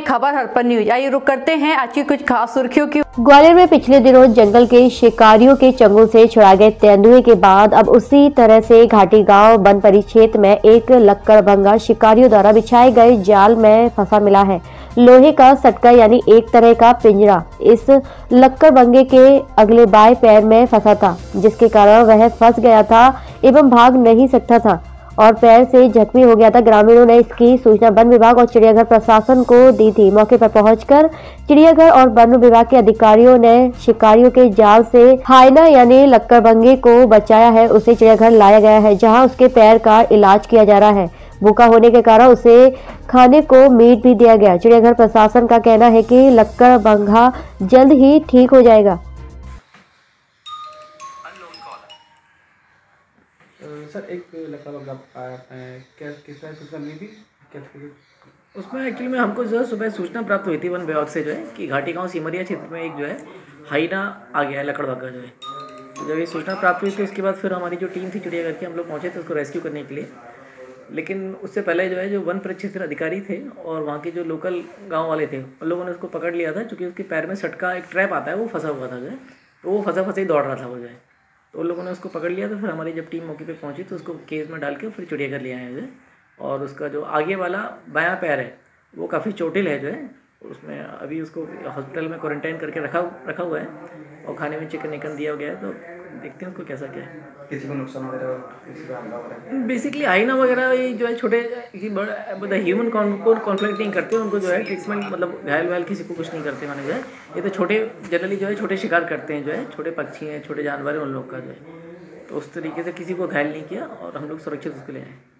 खबर हरपल न्यूज। आइए रुक करते हैं आज की कुछ खास सुर्खियों की। ग्वालियर में पिछले दिनों जंगल के शिकारियों के चंगुल से छुड़ाए गए तेंदुए के बाद अब उसी तरह से घाटीगांव वन परिक्षेत्र में एक लक्कड़भंगा शिकारियों द्वारा बिछाए गए जाल में फंसा मिला है। लोहे का सटका यानी एक तरह का पिंजरा इस लक्कड़भंगे के अगले बाएं पैर में फंसा था, जिसके कारण वह फंस गया था एवं भाग नहीं सकता था और पैर से जख्मी हो गया था। ग्रामीणों ने इसकी सूचना वन विभाग और चिड़ियाघर प्रशासन को दी थी। मौके पर पहुंचकर चिड़ियाघर और वन विभाग के अधिकारियों ने शिकारियों के जाल से हाइना यानी लक्कड़बंगे को बचाया है। उसे चिड़ियाघर लाया गया है जहां उसके पैर का इलाज किया जा रहा है। भूखा होने के कारण उसे खाने को मीट भी दिया गया। चिड़ियाघर प्रशासन का कहना है कि लक्कड़बंगा जल्द ही ठीक हो जाएगा। सर एक लक्कड़बंगा उसमें एक्चुअली में हमको जो है सुबह सूचना प्राप्त हुई थी वन विभाग से जो है कि घाटीगांव सिमरिया क्षेत्र में एक जो है हाइना आ गया है लक्कड़बंगा जो है। तो जब ये सूचना प्राप्त हुई तो इसके बाद फिर हमारी जो टीम थी चिड़ियाघर की हम लोग पहुँचे थे उसको रेस्क्यू करने के लिए। लेकिन उससे पहले जो है जो वन परिक्षेत्र अधिकारी थे और वहाँ के जो लोकल गाँव वाले थे उन लोगों ने उसको पकड़ लिया था, क्योंकि उसके पैर में सटका एक ट्रैप आता है वो फंसा हुआ था जो है। तो वो फंसा ही दौड़ रहा था वो जो है, तो उन लोगों ने उसको पकड़ लिया। तो फिर हमारी जब टीम मौके पे पहुंची तो उसको केस में डाल के फिर चिड़ियाघर ले आए हैं। और उसका जो आगे वाला बायां पैर है वो काफ़ी चोटिल है जो है, उसमें अभी उसको हॉस्पिटल में क्वारंटाइन करके रखा हुआ है और खाने में चिकन विकन दिया गया है। तो देखते हैं उसको कैसा क्या है, किसी को नुकसान वगैरह। बेसिकली हाइना वगैरह ये जो है छोटे बड़ा ह्यूमन कॉन्फ्लिक्ट नहीं करते, उनको जो है ट्रीटमेंट मतलब घायल वायल किसी को कुछ नहीं करते माने जो है। ये तो छोटे जनरली जो है छोटे शिकार करते हैं जो है, छोटे पक्षी हैं छोटे जानवर हैं उन लोग का जो है। तो उस तरीके से किसी को घायल नहीं किया और हम लोग सुरक्षित उसके लिए आए।